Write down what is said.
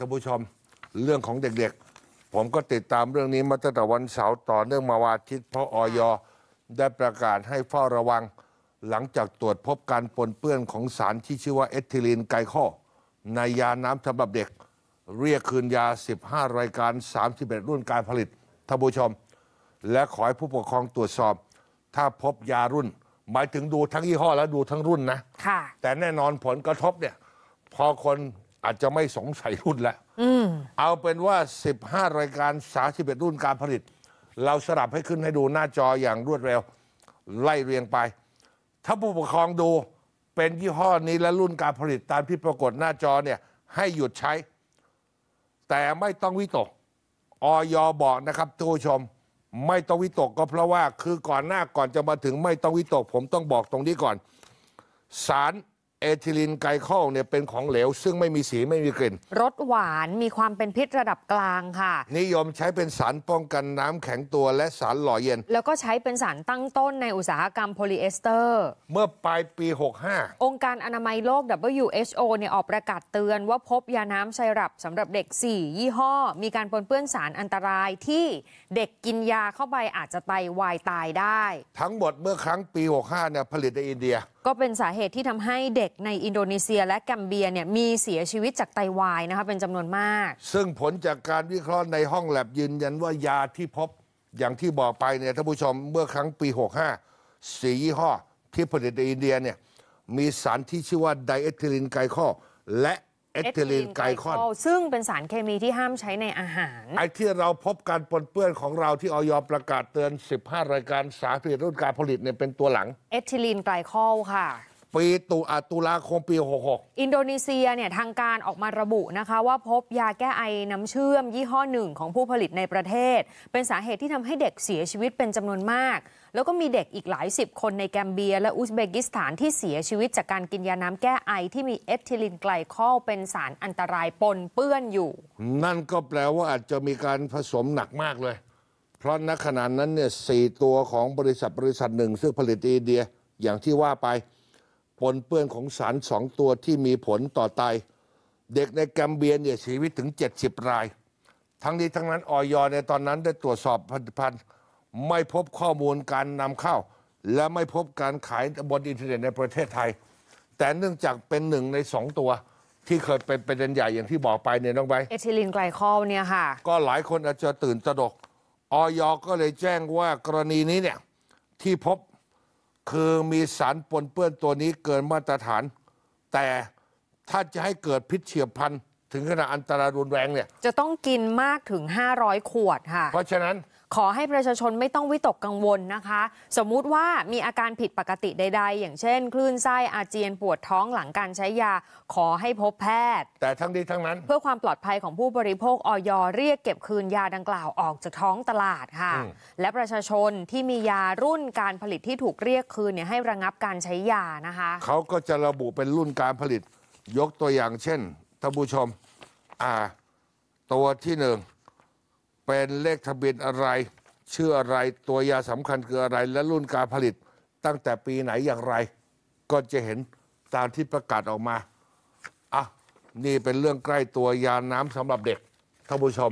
ท่านผู้ชมเรื่องของเด็กๆผมก็ติดตามเรื่องนี้มาตั้งแต่วันเสาร์ต่อเนื่องมาวันอาทิตย์เพราะอย.ได้ประกาศให้เฝ้าระวังหลังจากตรวจพบการปนเปื้อนของสารที่ชื่อว่าเอทิลีนไกลคอลในยาน้ำสำหรับเด็กเรียกคืนยา15รายการ31รุ่นการผลิตท่านผู้ชมและขอให้ผู้ปกครองตรวจสอบถ้าพบยารุ่นหมายถึงดูทั้งยี่ห้อและดูทั้งรุ่นนะแต่แน่นอนผลกระทบเนี่ยพอคนอาจจะไม่สงสัยรุ่นแล้วเอาเป็นว่า15รายการ31รุ่นการผลิตเราสลับให้ขึ้นให้ดูหน้าจออย่างรวดเร็วไล่เรียงไปถ้าผู้ปกครองดูเป็นยี่ห้อนี้และรุ่นการผลิตตามที่ปรากฏหน้าจอเนี่ยให้หยุดใช้แต่ไม่ต้องวิตกอย.บอกนะครับท่านผู้ชมไม่ต้องวิตกก็เพราะว่าคือก่อนจะมาถึงไม่ต้องวิตกผมต้องบอกตรงนี้ก่อนสารเอทิลีนไกลคอลเนี่ยเป็นของเหลวซึ่งไม่มีสีไม่มีกลิ่นรสหวานมีความเป็นพิษระดับกลางค่ะนิยมใช้เป็นสารป้องกันน้ำแข็งตัวและสารหล่อเย็นแล้วก็ใช้เป็นสารตั้งต้นในอุตสาหกรรมโพลีเอสเตอร์เมื่อปลายปี 65 องค์การอนามัยโลก WHO เนี่ยออกประกาศเตือนว่าพบยาน้ำไซรัปสำหรับเด็ก4ยี่ห้อมีการปนเปื้อนสารอันตรายที่เด็กกินยาเข้าไปอาจจะไตวายตายได้ทั้งหมดเมื่อครั้งปี 65 เนี่ยผลิตในอินเดียก็เป็นสาเหตุที่ทำให้เด็กในอินโดนีเซียและแกมเบียเนี่ยมีเสียชีวิตจากไตวายนะคะเป็นจำนวนมากซึ่งผลจากการวิเคราะห์ในห้องแลบยืนยันว่ายาที่พบอย่างที่บอกไปเนี่ยท่านผู้ชมเมื่อครั้งปี 65 4 ยี่ห้อที่ผลิตในอินเดียเนี่ยมีสารที่ชื่อว่าไดเอทิลีนไกลคอลและเอทิลีนไกลคอลซึ่งเป็นสารเคมีที่ห้ามใช้ในอาหารไอ้ที่เราพบการปนเปื้อนของเราที่อย.ประกาศเตือน15รายการสารผลิตรุ่นการผลิตเนี่ยเป็นตัวหลังเอทิลีนไกลคอลค่ะปีตุลาคมปี 66อินโดนีเซียเนี่ยทางการออกมาระบุนะคะว่าพบยาแก้ไอน้ำเชื่อมยี่ห้อหนึ่งของผู้ผลิตในประเทศเป็นสาเหตุที่ทำให้เด็กเสียชีวิตเป็นจำนวนมากแล้วก็มีเด็กอีกหลายสิบคนในแกมเบียและอุซเบกิสถานที่เสียชีวิตจากการกินยาน้ำแก้ไอที่มีเอทิลีนไกลคอลเป็นสารอันตรายปนเปื้อนอยู่นั่นก็แปลว่าอาจจะมีการผสมหนักมากเลยเพราะณขณะนั้นเนี่ย4ตัวของบริษัทหนึ่งซึ่งผลิตอินเดียอย่างที่ว่าไปปนเปื้อนของสาร2ตัวที่มีผลต่อไตเด็กในแกมเบียเนี่ยชีวิตถึง70รายทั้งนี้ทั้งนั้นอย.ในตอนนั้นได้ตรวจสอบผลิตภัณฑ์ไม่พบข้อมูลการนำเข้าและไม่พบการขายบนอินเทอร์เน็ตในประเทศไทยแต่เนื่องจากเป็นหนึ่งใน2ตัวที่เคยเป็นประเด็นใหญ่อย่างที่บอกไปเนี่ยน้องใบเอทิลีนไกลคอลเนี่ยค่ะก็หลายคนอาจจะตื่นตระหนกอย.ก็เลยแจ้งว่ากรณีนี้เนี่ยที่พบคือมีสารปนเปื้อนตัวนี้เกินมาตรฐานแต่ถ้าจะให้เกิดพิษเฉียบพลันถึงขนาดอันตรายรุนแรงเนี่ยจะต้องกินมากถึง500ขวดค่ะเพราะฉะนั้นขอให้ประชาชนไม่ต้องวิตกกังวลนะคะสมมุติว่ามีอาการผิดปกติใดๆอย่างเช่นคลื่นไส้อาเจียนปวดท้องหลังการใช้ยาขอให้พบแพทย์แต่ทั้งนี้ทั้งนั้นเพื่อความปลอดภัยของผู้บริโภคอย.เรียกเก็บคืนยาดังกล่าวออกจากท้องตลาดค่ะและประชาชนที่มียารุ่นการผลิตที่ถูกเรียกคืนเนี่ยให้ระงับการใช้ยานะคะเขาก็จะระบุเป็นรุ่นการผลิตยกตัวอย่างเช่นท่านผู้ชมตัวที่1เป็นเลขทะเบียนอะไรชื่ออะไรตัวยาสำคัญคืออะไรและรุ่นการผลิตตั้งแต่ปีไหนอย่างไรก็จะเห็นตามที่ประกาศออกมานี่เป็นเรื่องใกล้ตัวยาน้ำสำหรับเด็กท่านผู้ชม